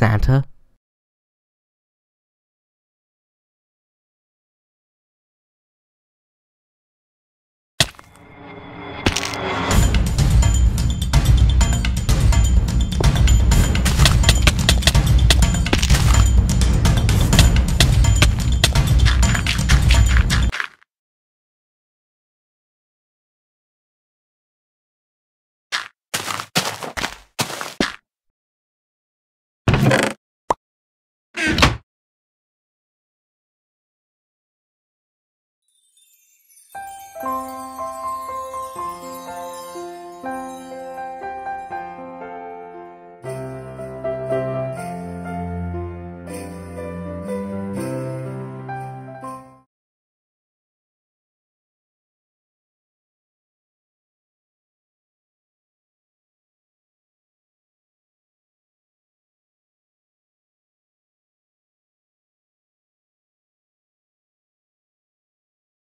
Santa